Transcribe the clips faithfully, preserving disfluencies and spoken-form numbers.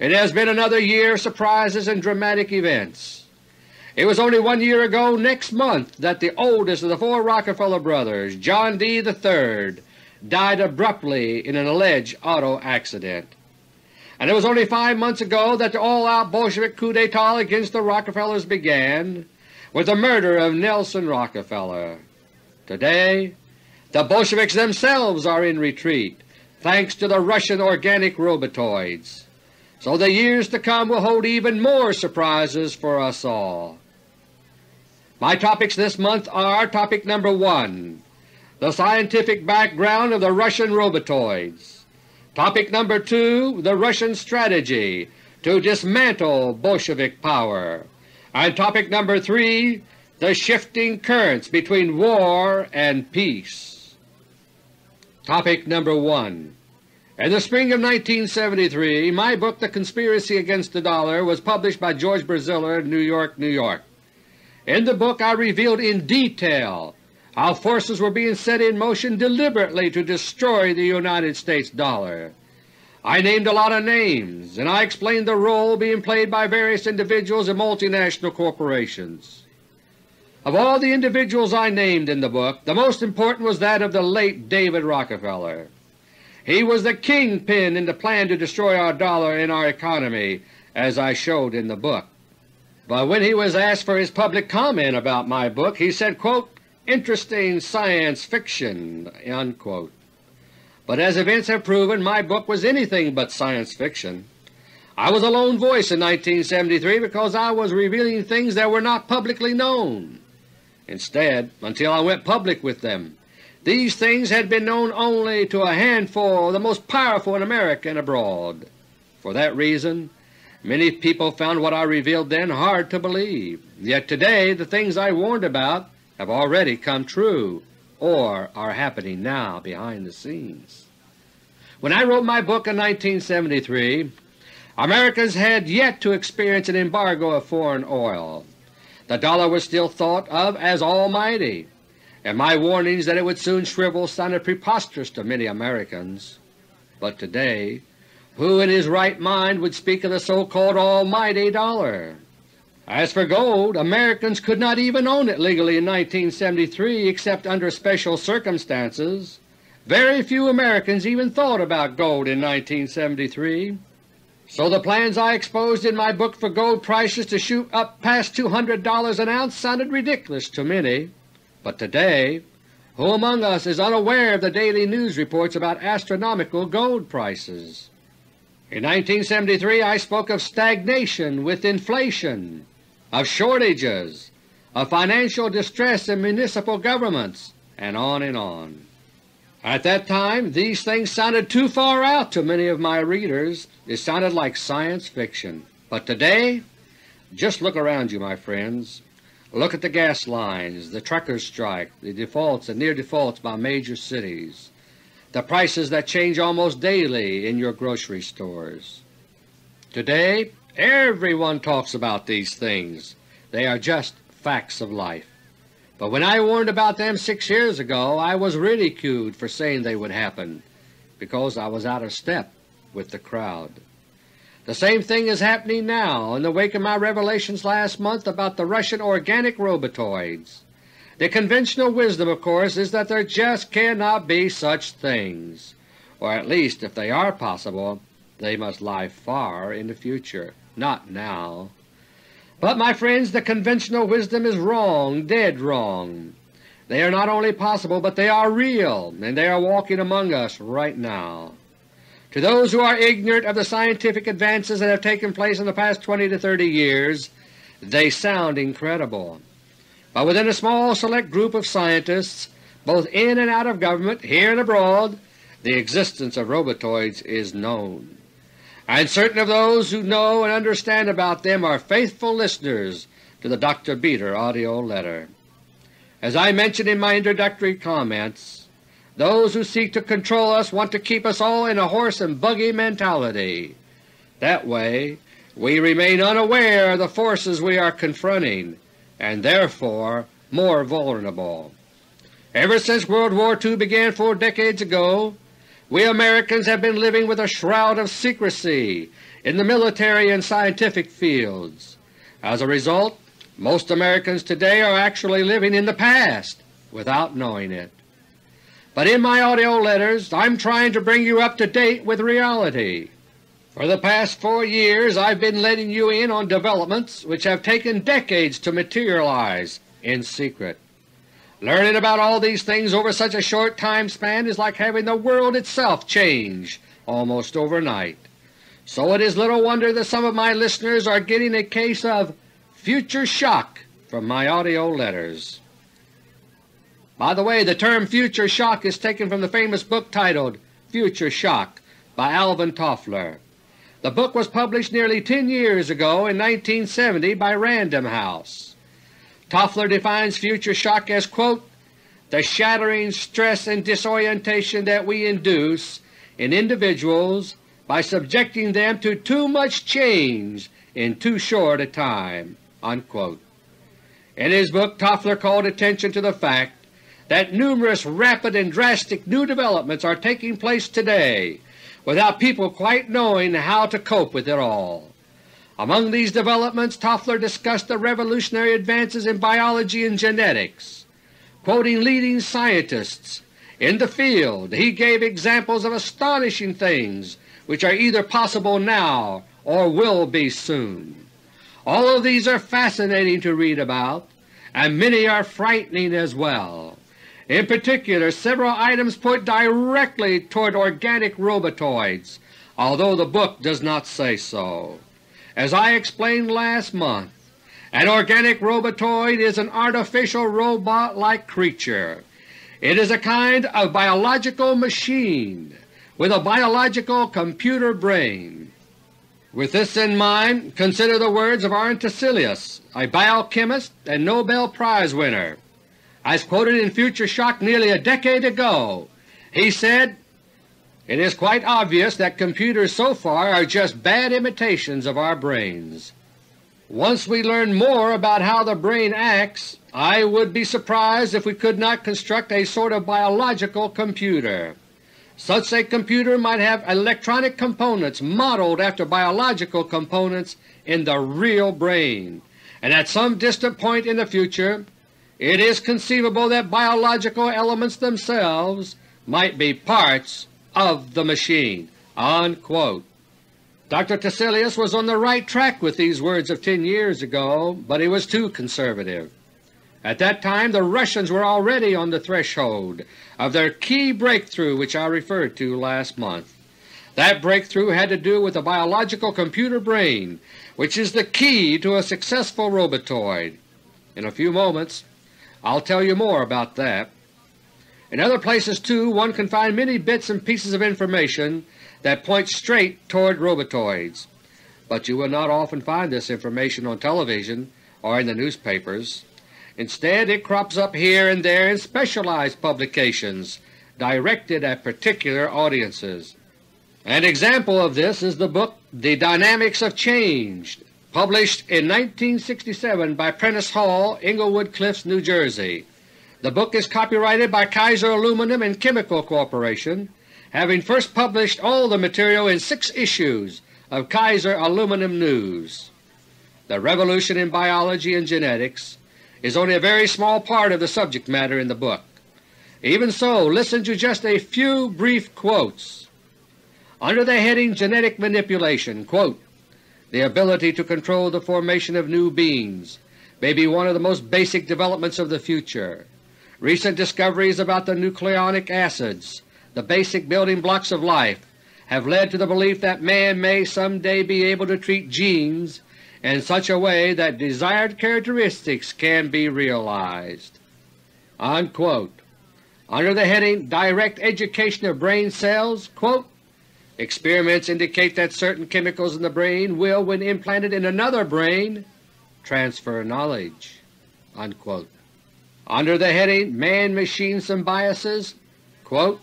It has been another year of surprises and dramatic events. It was only one year ago next month that the oldest of the four Rockefeller brothers, John D. the third, died abruptly in an alleged auto accident. And it was only five months ago that the all-out Bolshevik coup d'etat against the Rockefellers began with the murder of Nelson Rockefeller. Today, the Bolsheviks themselves are in retreat, thanks to the Russian organic Robotoids. So the years to come will hold even more surprises for us all. My topics this month are topic number one, the scientific background of the Russian Robotoids. Topic number two, the Russian strategy to dismantle Bolshevik power. And topic number three, the shifting currents between war and peace. Topic number one. In the spring of nineteen seventy-three, my book The Conspiracy Against the Dollar was published by George Braziller, New York, New York. In the book I revealed in detail how forces were being set in motion deliberately to destroy the United States dollar. I named a lot of names, and I explained the role being played by various individuals and multinational corporations. Of all the individuals I named in the book, the most important was that of the late David Rockefeller. He was the kingpin in the plan to destroy our dollar and our economy, as I showed in the book. But when he was asked for his public comment about my book, he said, quote, "Interesting science fiction," unquote. But as events have proven, my book was anything but science fiction. I was a lone voice in nineteen seventy-three because I was revealing things that were not publicly known. Instead, until I went public with them, these things had been known only to a handful of the most powerful in America and abroad. For that reason, many people found what I revealed then hard to believe. Yet today the things I warned about have already come true or are happening now behind the scenes. When I wrote my book in nineteen seventy-three, Americans had yet to experience an embargo of foreign oil. The dollar was still thought of as almighty, and my warnings that it would soon shrivel sounded preposterous to many Americans. But today, who in his right mind would speak of the so-called almighty dollar? As for gold, Americans could not even own it legally in nineteen seventy-three except under special circumstances. Very few Americans even thought about gold in nineteen seventy-three. So the plans I exposed in my book for gold prices to shoot up past two hundred dollars an ounce sounded ridiculous to many. But today, who among us is unaware of the daily news reports about astronomical gold prices? In nineteen seventy-three I spoke of stagnation with inflation, of shortages, of financial distress in municipal governments, and on and on. At that time these things sounded too far out to many of my readers. It sounded like science fiction. But today, just look around you, my friends. Look at the gas lines, the truckers' strike, the defaults and near defaults by major cities, the prices that change almost daily in your grocery stores. Today everyone talks about these things. They are just facts of life. But when I warned about them six years ago, I was ridiculed for saying they would happen because I was out of step with the crowd. The same thing is happening now in the wake of my revelations last month about the Russian organic Robotoids. The conventional wisdom, of course, is that there just cannot be such things, or at least if they are possible, they must lie far in the future, not now. But, my friends, the conventional wisdom is wrong, dead wrong. They are not only possible, but they are real, and they are walking among us right now. To those who are ignorant of the scientific advances that have taken place in the past twenty to thirty years, they sound incredible. But within a small select group of scientists, both in and out of government, here and abroad, the existence of Robotoids is known. And certain of those who know and understand about them are faithful listeners to the Doctor Beter AUDIO LETTER. As I mentioned in my introductory comments, those who seek to control us want to keep us all in a horse-and-buggy mentality. That way we remain unaware of the forces we are confronting, and therefore more vulnerable. Ever since World War Two began four decades ago, we Americans have been living with a shroud of secrecy in the military and scientific fields. As a result, most Americans today are actually living in the past without knowing it. But in my AUDIO letters I'm trying to bring you up to date with reality. For the past four years I've been letting you in on developments which have taken decades to materialize in secret. Learning about all these things over such a short time span is like having the world itself change almost overnight. So it is little wonder that some of my listeners are getting a case of future shock from my AUDIO letters. By the way, the term future shock is taken from the famous book titled Future Shock by Alvin Toffler. The book was published nearly ten years ago in nineteen seventy by Random House. Toffler defines future shock as, quote, "the shattering stress and disorientation that we induce in individuals by subjecting them to too much change in too short a time." Unquote. In his book Toffler called attention to the fact that numerous rapid and drastic new developments are taking place today without people quite knowing how to cope with it all. Among these developments Toffler discussed the revolutionary advances in biology and genetics. Quoting leading scientists in the field, he gave examples of astonishing things which are either possible now or will be soon. All of these are fascinating to read about, and many are frightening as well. In particular, several items point directly toward organic robotoids, although the book does not say so. As I explained last month, an organic robotoid is an artificial robot-like creature. It is a kind of biological machine with a biological computer brain. With this in mind, consider the words of Arne, a biochemist and Nobel Prize winner. As quoted in Future Shock nearly a decade ago, he said, "It is quite obvious that computers so far are just bad imitations of our brains. Once we learn more about how the brain acts, I would be surprised if we could not construct a sort of biological computer. Such a computer might have electronic components modeled after biological components in the real brain, and at some distant point in the future it is conceivable that biological elements themselves might be parts of the machine." Unquote. Doctor Tessilius was on the right track with these words of ten years ago, but he was too conservative. At that time the Russians were already on the threshold of their key breakthrough which I referred to last month. That breakthrough had to do with the biological computer brain, which is the key to a successful robotoid. In a few moments I'll tell you more about that. In other places, too, one can find many bits and pieces of information that point straight toward robotoids, but you will not often find this information on television or in the newspapers. Instead, it crops up here and there in specialized publications directed at particular audiences. An example of this is the book The Dynamics of Change, published in nineteen sixty-seven by Prentice Hall, Englewood Cliffs, New Jersey. The book is copyrighted by Kaiser Aluminum and Chemical Corporation, having first published all the material in six issues of Kaiser Aluminum News. The revolution in biology and genetics is only a very small part of the subject matter in the book. Even so, listen to just a few brief quotes. Under the heading Genetic Manipulation, quote, "The ability to control the formation of new beings may be one of the most basic developments of the future. Recent discoveries about the nucleic acids, the basic building blocks of life, have led to the belief that man may someday be able to treat genes in such a way that desired characteristics can be realized." Unquote. Under the heading Direct Education of Brain Cells, quote, "Experiments indicate that certain chemicals in the brain will, when implanted in another brain, transfer knowledge." Unquote. Under the heading Man-Machine Symbiosis, quote,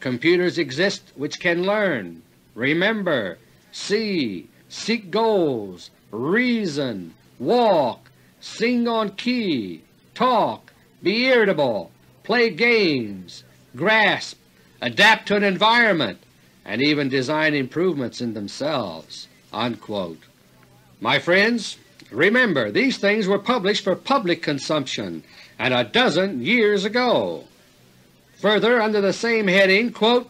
"Computers exist which can learn, remember, see, seek goals, reason, walk, sing on key, talk, be irritable, play games, grasp, adapt to an environment, and even design improvements in themselves." unquote. My friends, remember, these things were published for public consumption, and a dozen years ago. Further, under the same heading, quote,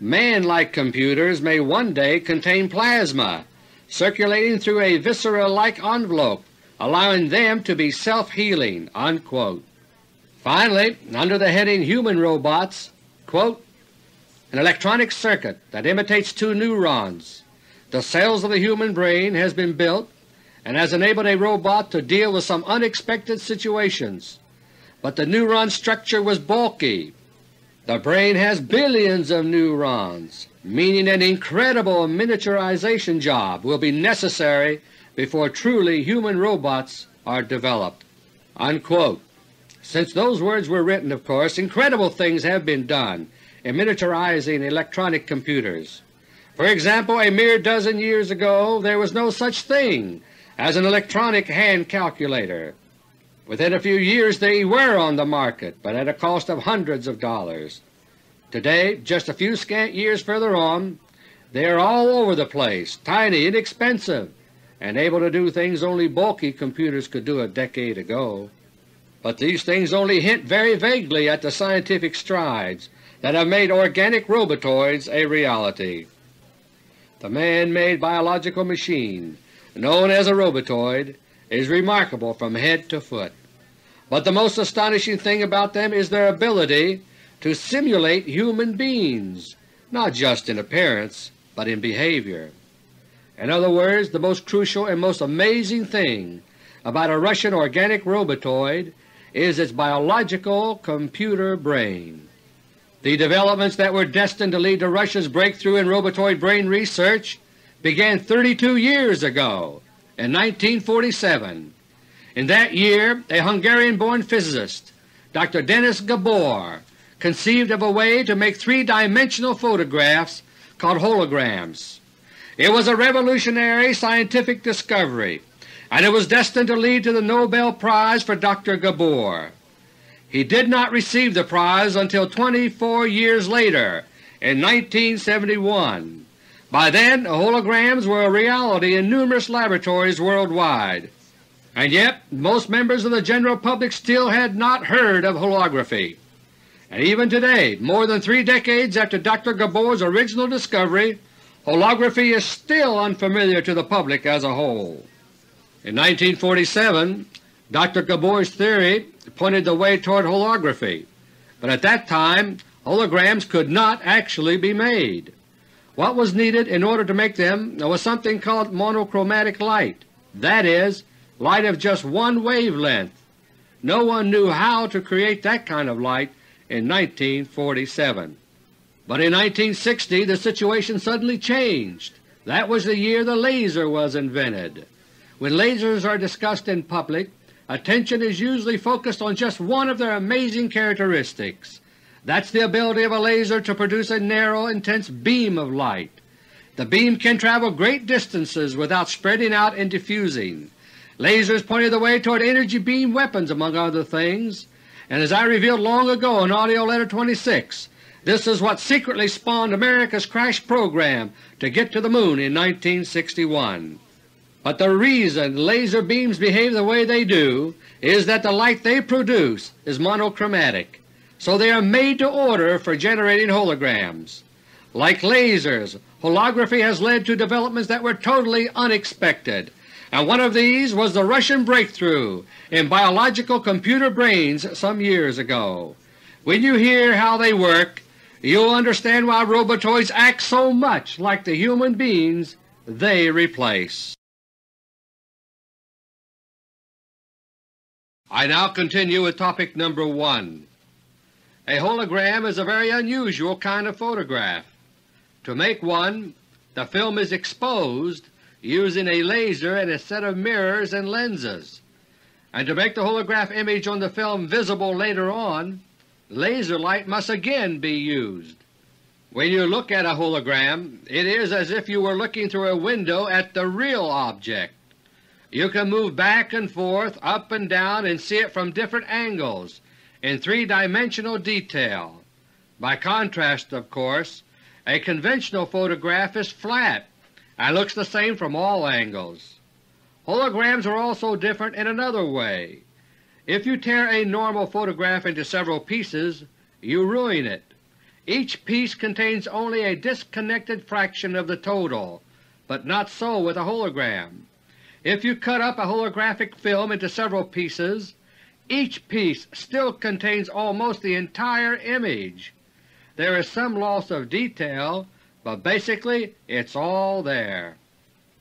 "Man-like computers may one day contain plasma, circulating through a viscera-like envelope, allowing them to be self-healing," unquote. Finally, under the heading Human Robots, quote, "An electronic circuit that imitates two neurons, the cells of the human brain, has been built and has enabled a robot to deal with some unexpected situations, but the neuron structure was bulky. The brain has billions of neurons, meaning an incredible miniaturization job will be necessary before truly human robots are developed," unquote. Since those words were written, of course, incredible things have been done in miniaturizing electronic computers. For example, a mere dozen years ago there was no such thing as an electronic hand calculator. Within a few years they were on the market, but at a cost of hundreds of dollars. Today, just a few scant years further on, they are all over the place, tiny, inexpensive, and able to do things only bulky computers could do a decade ago. But these things only hint very vaguely at the scientific strides that have made organic robotoids a reality. The man-made biological machine known as a robotoid is remarkable from head to foot, but the most astonishing thing about them is their ability to simulate human beings, not just in appearance but in behavior. In other words, the most crucial and most amazing thing about a Russian organic robotoid is its biological computer brain. The developments that were destined to lead to Russia's breakthrough in robotoid brain research began thirty-two years ago, in nineteen forty-seven. In that year a Hungarian-born physicist, Doctor Dennis Gabor, conceived of a way to make three-dimensional photographs called holograms. It was a revolutionary scientific discovery, and it was destined to lead to the Nobel Prize for Doctor Gabor. He did not receive the prize until twenty-four years later, in nineteen seventy-one. By then holograms were a reality in numerous laboratories worldwide, and yet most members of the general public still had not heard of holography. And even today, more than three decades after Doctor Gabor's original discovery, holography is still unfamiliar to the public as a whole. In nineteen forty-seven, Doctor Gabor's theory pointed the way toward holography, but at that time holograms could not actually be made. What was needed in order to make them was something called monochromatic light, that is, light of just one wavelength. No one knew how to create that kind of light in nineteen forty-seven. But in nineteen sixty the situation suddenly changed. That was the year the laser was invented. When lasers are discussed in public, attention is usually focused on just one of their amazing characteristics. That's the ability of a laser to produce a narrow, intense beam of light. The beam can travel great distances without spreading out and diffusing. Lasers pointed the way toward energy beam weapons, among other things, and as I revealed long ago in AUDIO LETTER twenty-six, this is what secretly spawned America's crash program to get to the moon in nineteen sixty-one. But the reason laser beams behave the way they do is that the light they produce is monochromatic, so they are made to order for generating holograms. Like lasers, holography has led to developments that were totally unexpected, and one of these was the Russian breakthrough in biological computer brains some years ago. When you hear how they work, you'll understand why robotoids act so much like the human beings they replace. I now continue with topic number one. A hologram is a very unusual kind of photograph. To make one, the film is exposed using a laser and a set of mirrors and lenses, and to make the holograph image on the film visible later on, laser light must again be used. When you look at a hologram, it is as if you were looking through a window at the real object. You can move back and forth, up and down, and see it from different angles in three-dimensional detail. By contrast, of course, a conventional photograph is flat and looks the same from all angles. Holograms are also different in another way. If you tear a normal photograph into several pieces, you ruin it. Each piece contains only a disconnected fraction of the total, but not so with a hologram. If you cut up a holographic film into several pieces, each piece still contains almost the entire image. There is some loss of detail, but basically it's all there.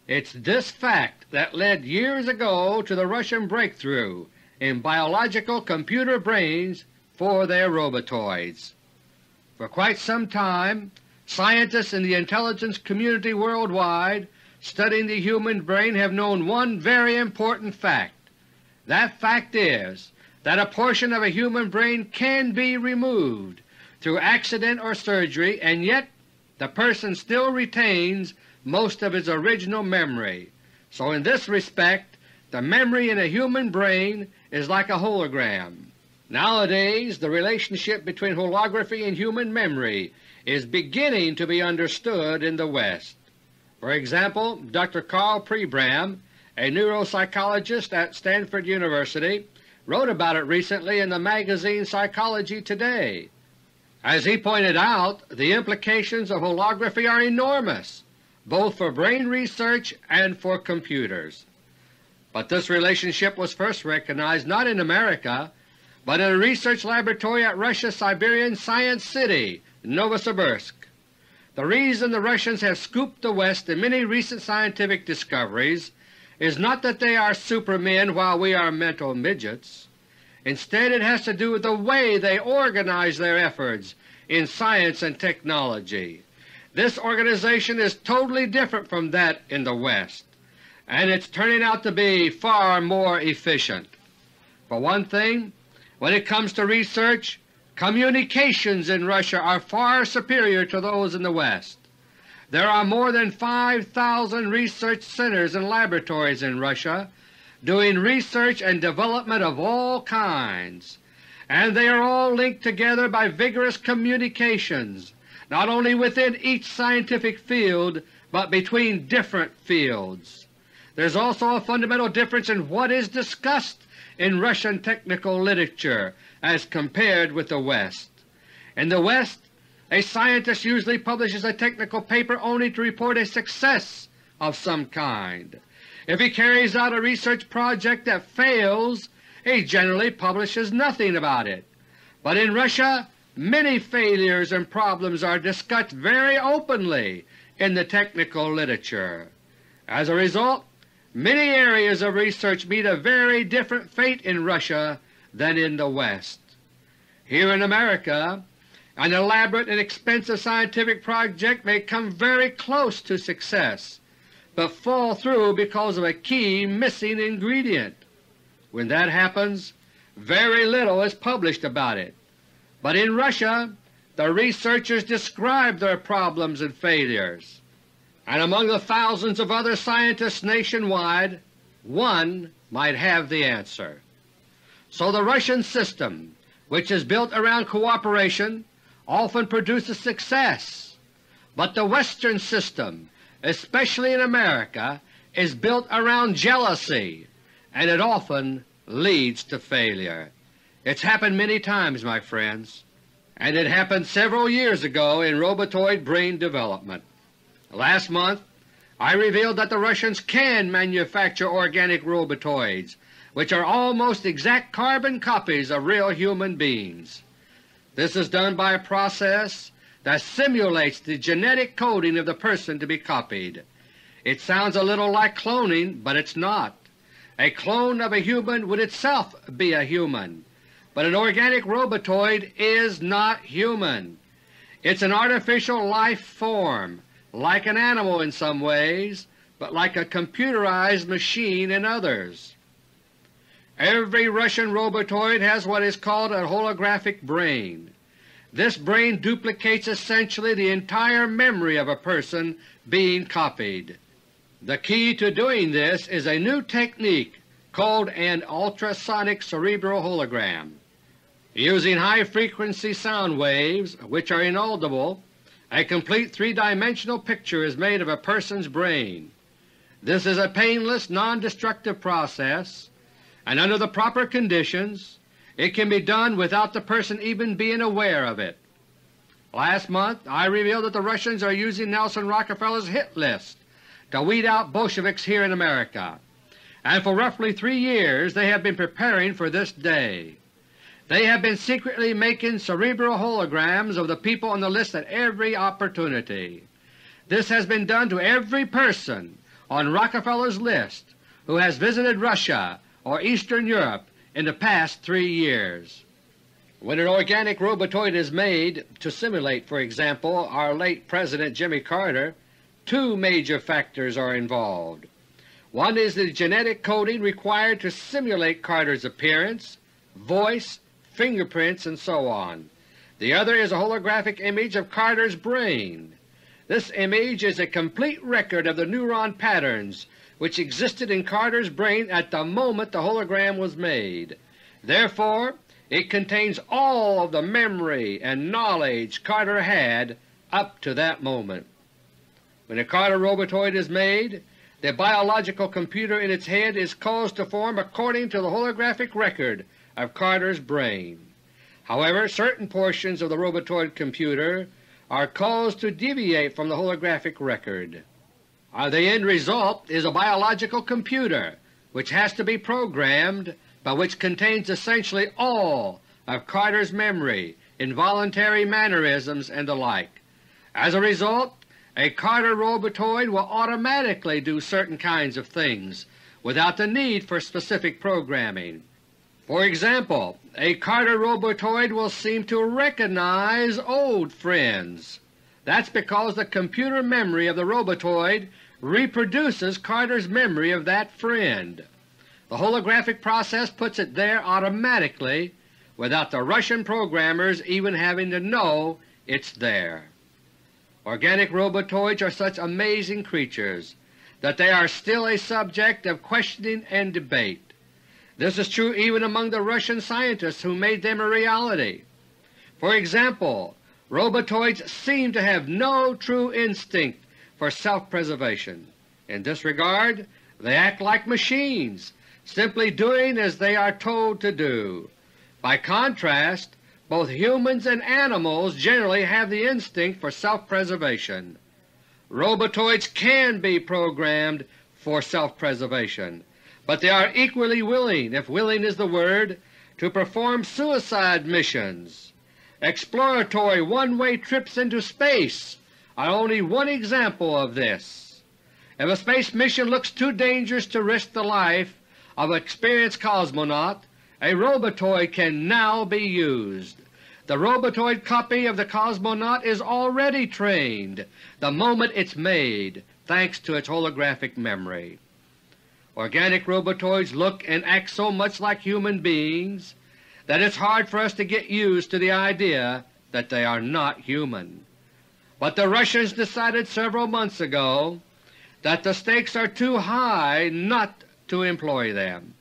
It's this fact that led years ago to the Russian breakthrough in biological computer brains for their robotoids. For quite some time, scientists in the intelligence community worldwide studying the human brain have known one very important fact. That fact is that a portion of a human brain can be removed through accident or surgery, and yet the person still retains most of his original memory. So in this respect, the memory in a human brain is like a hologram. Nowadays the relationship between holography and human memory is beginning to be understood in the West. For example, Doctor Carl Prebram, a neuropsychologist at Stanford University, wrote about it recently in the magazine Psychology Today. As he pointed out, the implications of holography are enormous, both for brain research and for computers. But this relationship was first recognized not in America, but in a research laboratory at Russia's Siberian science city, Novosibirsk. The reason the Russians have scooped the West in many recent scientific discoveries is not that they are supermen while we are mental midgets. Instead it has to do with the way they organize their efforts in science and technology. This organization is totally different from that in the West, and it's turning out to be far more efficient. For one thing, when it comes to research, communications in Russia are far superior to those in the West. There are more than five thousand research centers and laboratories in Russia doing research and development of all kinds, and they are all linked together by vigorous communications, not only within each scientific field but between different fields. There's also a fundamental difference in what is discussed in Russian technical literature as compared with the West. In the West, a scientist usually publishes a technical paper only to report a success of some kind. If he carries out a research project that fails, he generally publishes nothing about it. But in Russia, many failures and problems are discussed very openly in the technical literature. As a result, many areas of research meet a very different fate in Russia than in the West. Here in America, an elaborate and expensive scientific project may come very close to success, but fall through because of a key missing ingredient. When that happens, very little is published about it. But in Russia, the researchers describe their problems and failures, and among the thousands of other scientists nationwide, one might have the answer. So the Russian system, which is built around cooperation, often produces success, but the Western system, especially in America, is built around jealousy, and it often leads to failure. It's happened many times, my friends, and it happened several years ago in robotoid brain development. Last month I revealed that the Russians can manufacture organic robotoids, which are almost exact carbon copies of real human beings. This is done by a process that simulates the genetic coding of the person to be copied. It sounds a little like cloning, but it's not. A clone of a human would itself be a human, but an organic robotoid is not human. It's an artificial life form, like an animal in some ways, but like a computerized machine in others. Every Russian robotoid has what is called a holographic brain. This brain duplicates essentially the entire memory of a person being copied. The key to doing this is a new technique called an ultrasonic cerebral hologram. Using high-frequency sound waves, which are inaudible, A complete three-dimensional picture is made of a person's brain. This is a painless, non-destructive process, and under the proper conditions it can be done without the person even being aware of it. Last month I revealed that the Russians are using Nelson Rockefeller's hit list to weed out Bolsheviks here in America, and for roughly three years they have been preparing for this day. They have been secretly making cerebral holograms of the people on the list at every opportunity. This has been done to every person on Rockefeller's list who has visited Russia or Eastern Europe in the past three years. When an organic robotoid is made to simulate, for example, our late President Jimmy Carter, two major factors are involved. One is the genetic coding required to simulate Carter's appearance, voice, fingerprints, and so on. The other is a holographic image of Carter's brain. This image is a complete record of the neuron patterns which existed in Carter's brain at the moment the hologram was made. Therefore, it contains all of the memory and knowledge Carter had up to that moment. When a Carter robotoid is made, the biological computer in its head is caused to form according to the holographic record of Carter's brain. However, certain portions of the robotoid computer are caused to deviate from the holographic record. Uh, the end result is a biological computer which has to be programmed, but which contains essentially all of Carter's memory, involuntary mannerisms, and the like. As a result, a Carter robotoid will automatically do certain kinds of things without the need for specific programming. For example, a Carter robotoid will seem to recognize old friends. That's because the computer memory of the robotoid reproduces Carter's memory of that friend. The holographic process puts it there automatically without the Russian programmers even having to know it's there. Organic robotoids are such amazing creatures that they are still a subject of questioning and debate. This is true even among the Russian scientists who made them a reality. For example, robotoids seem to have no true instinct for self-preservation. In this regard, they act like machines, simply doing as they are told to do. By contrast, both humans and animals generally have the instinct for self-preservation. Robotoids can be programmed for self-preservation, but they are equally willing, if willing is the word, to perform suicide missions. Exploratory one-way trips into space are only one example of this. If a space mission looks too dangerous to risk the life of an experienced cosmonaut, a robotoid can now be used. The robotoid copy of the cosmonaut is already trained the moment it's made, thanks to its holographic memory. Organic robotoids look and act so much like human beings that it's hard for us to get used to the idea that they are not human. But the Russians decided several months ago that the stakes are too high not to employ them,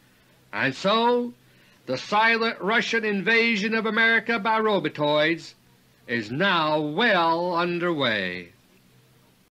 and so the silent Russian invasion of America by robotoids is now well underway.